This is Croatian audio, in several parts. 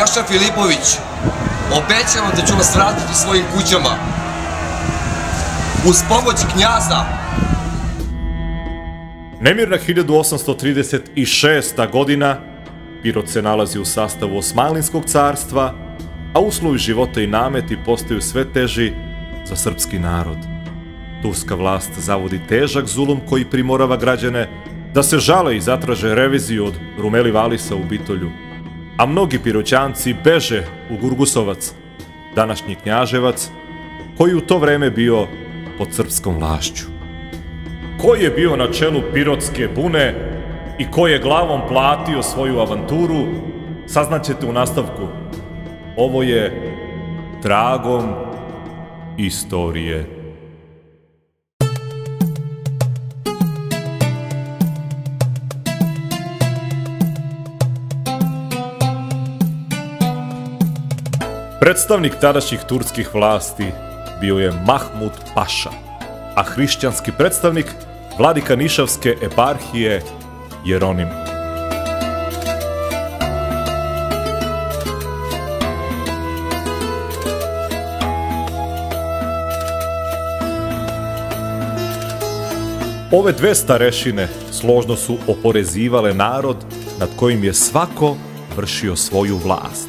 Neša Filipović, obećavam da ću vas raditi svojim kućama uz pomoć knjaza. Nemirna 1836. godina, Pirot se nalazi u sastavu Osmanlijskog carstva, a uslovi života i nameti postaju sve teži za srpski narod. Turska vlast zavodi težak zulum koji primorava građane da se žale i zatraže reviziju od Rumeli-Valisa u Bitolju, a mnogi piroćanci beže u Gurgusovac, današnji Knjaževac, koji u to vreme bio pod srpskom vlašću. Ko je bio na čelu Pirotske bune i ko je glavom platio svoju avanturu, saznaćete u nastavku. Ovo je Tragom istorije. Predstavnik tadašnjih turskih vlasti bio je Mahmud Paša, a hrišćanski predstavnik vladi Kanišavske eparhije Jeronim. Ove dve starešine složno su oporezivale narod nad kojim je svako vršio svoju vlast.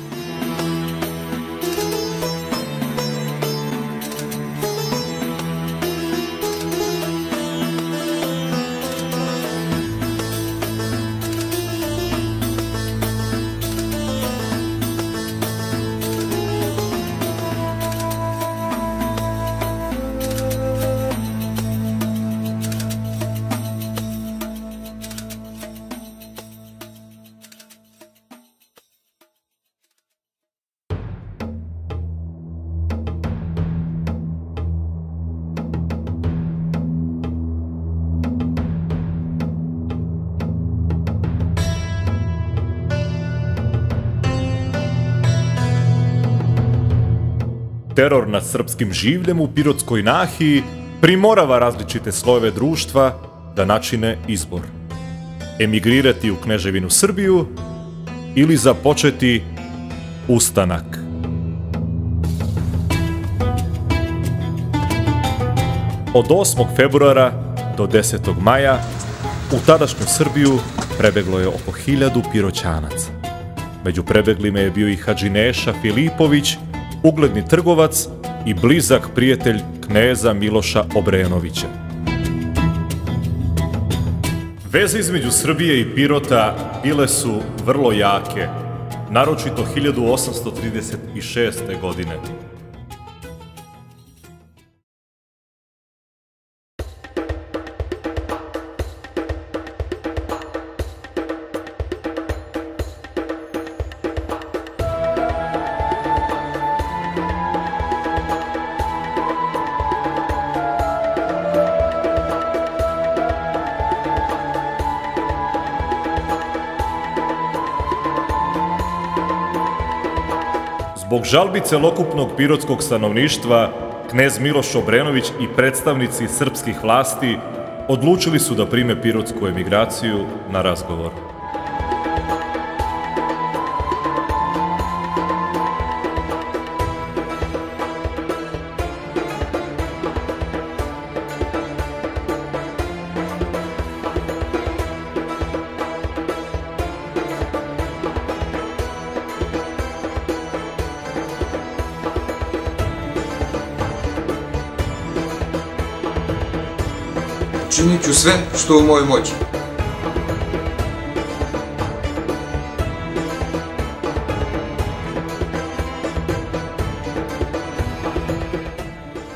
Teror nad srpskim življem u Pirotskoj nahiji primorava različite slojeve društva da načine izbor. Emigrirati u Kneževinu Srbiju ili započeti ustanak. Od 8. februara do 10. maja u tadašnju Srbiju prebeglo je oko 1000 Piroćanaca. Među prebeglima je bio i Hadži Neša Filipović, ugledni trgovac i blizak prijatelj kneza Miloša Obrenovića. Veze između Srbije i Pirota bile su vrlo jake, naročito 1836. godine. Zbog žalbi celokupnog pirotskog stanovništva, knez Miloš Obrenović i predstavnici srpskih vlasti odlučili su da prime pirotsku emigraciju na razgovor. Činit ću sve što je u mojoj moći.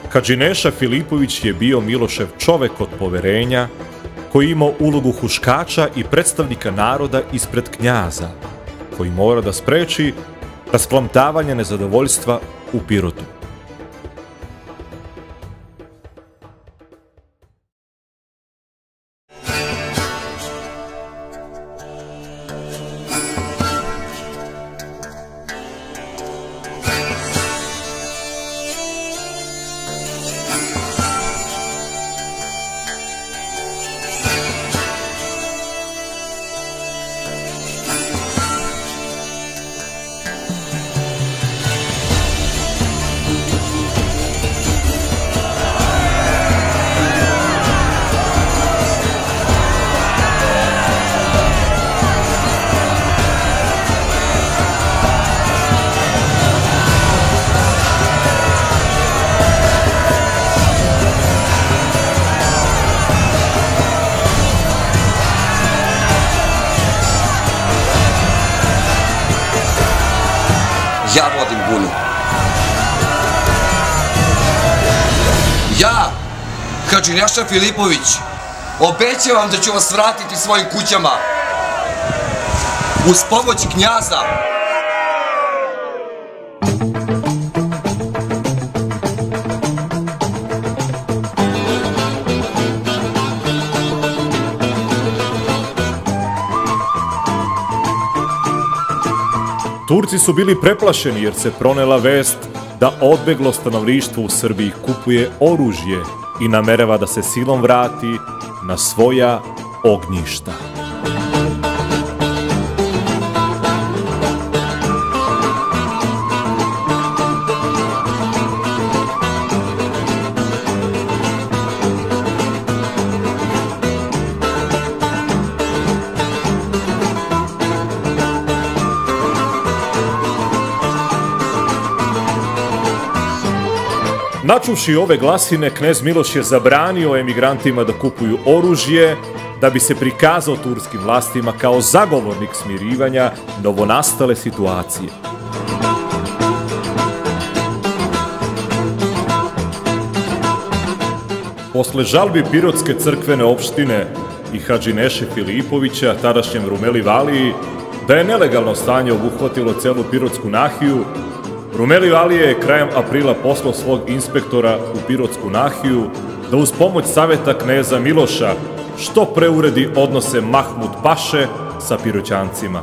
Hadži Neša Filipović je bio Milošev čovek od poverenja, koji je imao ulogu huškača i predstavnika naroda ispred knjaza, koji mora da spreči rasplamtavanje nezadovoljstva u Pirotu. ja vodim bunu. Ja, Hadži Neša Filipović, obećavam da ću vas vratiti svojim kućama uz pomoć knjaza. Turci su bili preplašeni jer se pronela vest da odbeglo stanovništvo u Srbiji kupuje oružje i namerava da se silom vrati na svoja ognjišta. Načuvši ove glasine, knez Miloš je zabranio emigrantima da kupuju oružje, da bi se prikazao turskim vlastima kao zagovornik smirivanja novonastale situacije. Posle žalbi Pirotske crkvene opštine i Hadži Neše Filipovića, tadašnjem Rumeli-Valiji, da je nelegalno stanje obuhvatilo celu Pirotsku nahiju, Rumeli-Valija je krajem aprila poslao svog inspektora u Pirotsku nahiju da uz pomoć savjeta kneza Miloša što pre uredi odnose Mahmud Paše sa Piroćancima.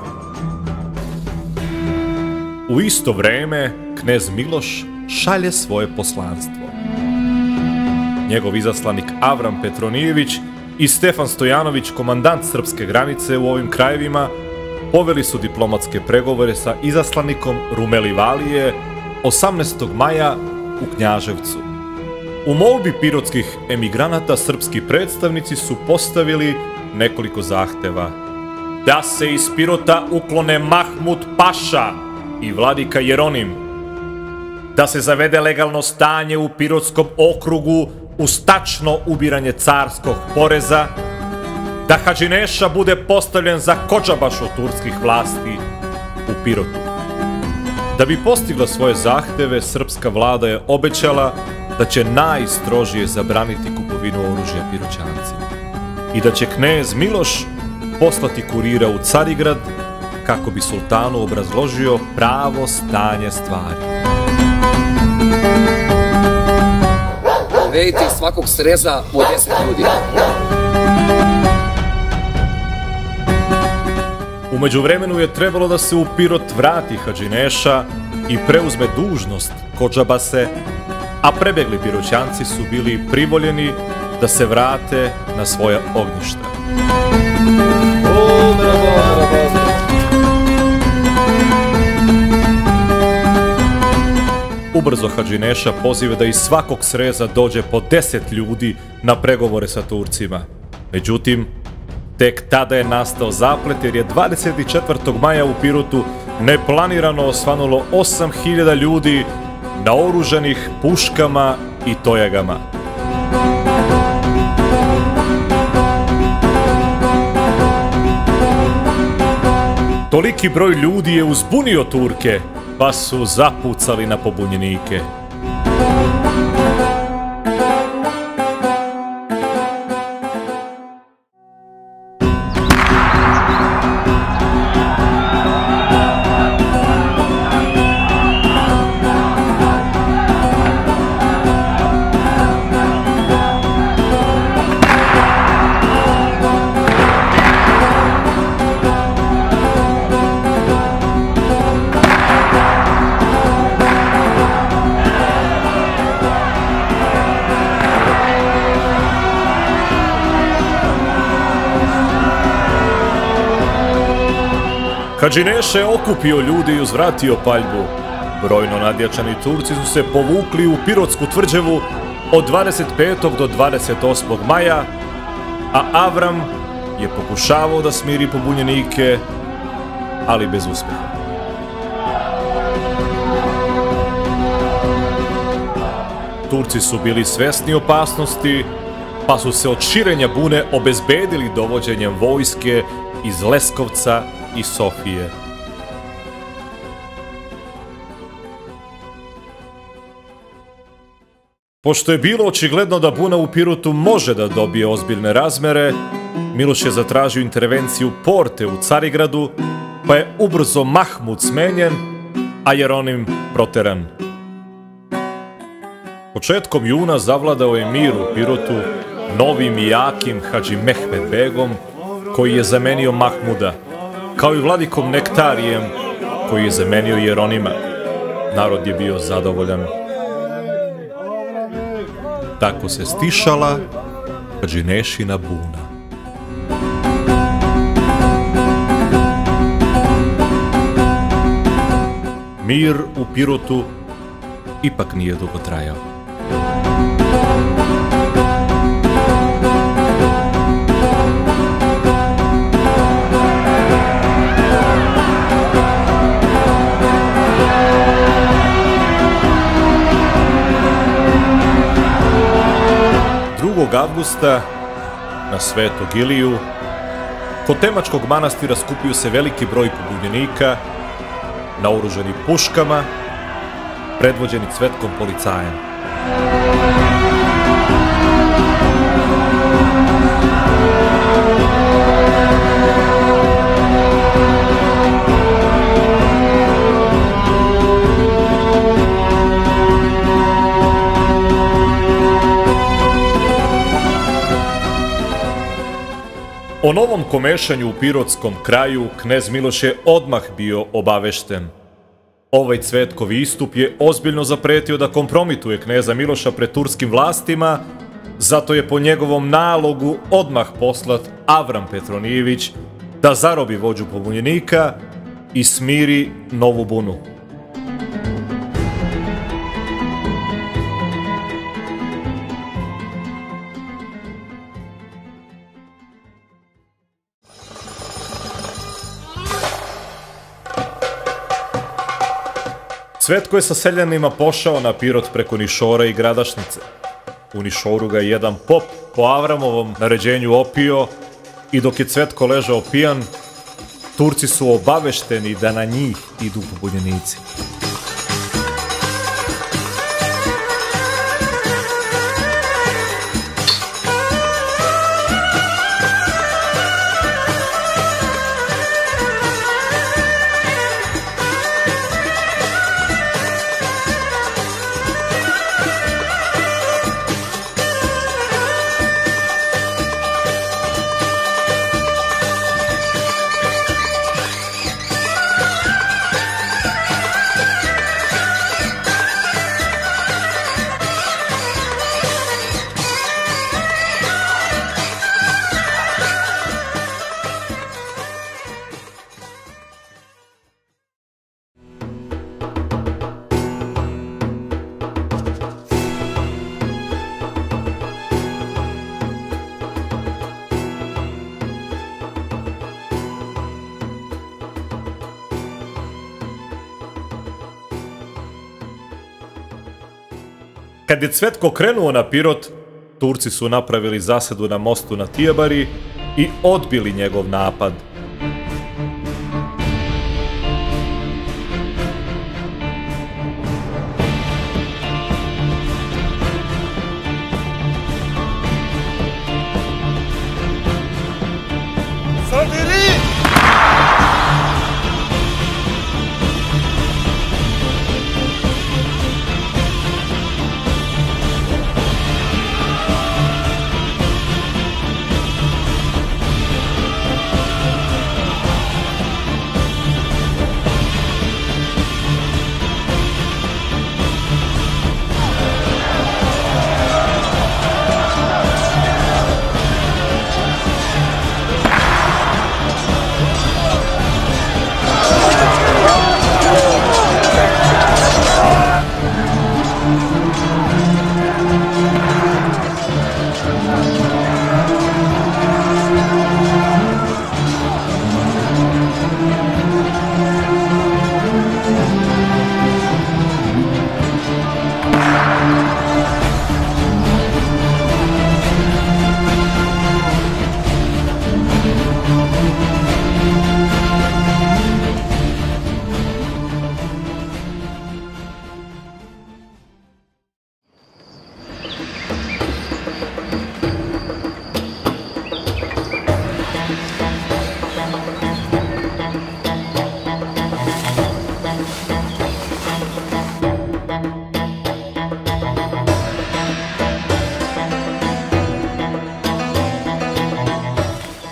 U isto vreme knez Miloš šalje svoje poslanstvo. Njegov izaslanik Avram Petronijević i Stefan Stojanović, komandant srpske granice u ovim krajevima, poveli su diplomatske pregovore sa izaslanikom Rumeli-Valije 18. maja u Knjaževcu. U molbi pirotskih emigranata srpski predstavnici su postavili nekoliko zahteva. Da se iz Pirota uklone Mahmud Paša i vladika Jeronim. Da se zavede legalno stanje u Pirotskom okrugu uz tačno ubiranje carskog poreza. Da Hadži Neša bude postavljen za kođabašu turskih vlasti u Pirotu. Da bi postigla svoje zahteve, srpska vlada je obećala da će najstrožije zabraniti kupovinu oružja Piroćancima i da će knez Miloš poslati kurira u Carigrad kako bi sultanu obrazložio pravo stanje stvari. Vedite svakog sreza po 10 ljudi. U međuvremenu je trebalo da se u Pirot vrati Hadži Neša i preuzme dužnost kođabase, a prebegli Piroćanci su bili privoljeni da se vrate na svoja ognjišta. Ubrzo Hadži Neša poziva da iz svakog sreza dođe po 10 ljudi na pregovore sa Turcima. Međutim, tek tada je nastao zaplet jer je 24. maja u Pirotu neplanirano osvanulo 8.000 ljudi naoružanih puškama i tojagama. Toliki broj ljudi je uzbunio Turke, pa su zapucali na pobunjenike. Hadži Neša je okupio ljudi i uzvratio paljbu. Brojno nadjačani Turci su se povukli u Pirotsku tvrđevu od 25. do 28. maja, a Avram je pokušavao da smiri pobunjenike, ali bez uspjeha. Turci su bili svjesni opasnosti, pa su se od širenja bune obezbedili dovođenjem vojske iz Leskovca i Sofije. Pošto je bilo očigledno da buna u Pirotu može da dobije ozbiljne razmere, Miloš je zatražio intervenciju Porte u Carigradu, pa je ubrzo Mahmud smenjen, a Jeronim proteran. Početkom juna zavladao je mir u Pirotu novim i jakim Hadži Mehmedbegom, koji je zamenio Mahmuda, kao i vladikom Nektarijem, koji je zamenio Jeronima. Narod je bio zadovoljan. Tako se stišala Hadži Nešina buna. Mir u Pirotu ipak nije dugo trajao. Avgusta na Svetog Iliju kod Temačkog manastira skupio se veliki broj pobunjenika naoruženi puškama predvođeni Cvetkom policajem. O novom komešanju u pirotskom kraju knez Miloš je odmah bio obavešten. Ovaj Cvetkov istup je ozbiljno zapretio da kompromituje kneza Miloša pred turskim vlastima, zato je po njegovom nalogu odmah poslat Avram Petronijević da zarobi vođu pobunjenika i smiri novu bunu. Cvetko je sa seljanima pošao na Pirot preko Nišora i Gradašnice. U Nišoru ga je jedan pop po Avramovom naređenju opio i dok je Cvetko ležao pijan, Turci su obavešteni da na njih idu pobunjenici. Kad je Cvetko krenuo na Pirot, Turci su napravili zasedu na mostu na Tijabari i odbili njegov napad.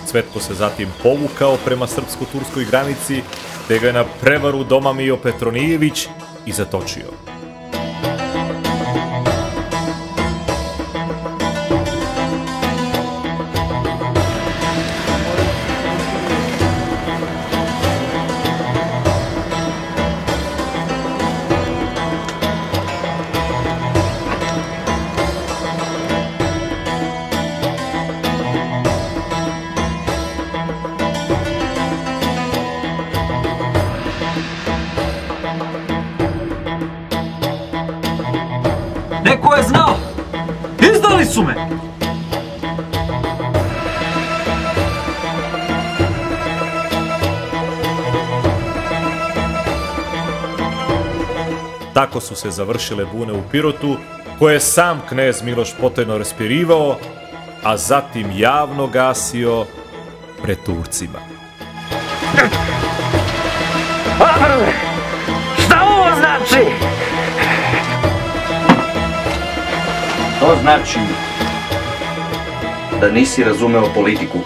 Cvetko se zatim povukao prema srpsko-turskoj granici, te ga je na prevaru domamio Petronijević i zatočio. Neko je znao! Izdali su me! Tako su se završile bune u Pirotu, koje je sam knez Miloš potajno raspirivao, a zatim javno gasio pred Turcima. Šta ovo znači? To znači da nisi razumeo politiku.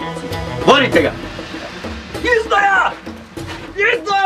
Vodite ga! Izdaja! Izdaja!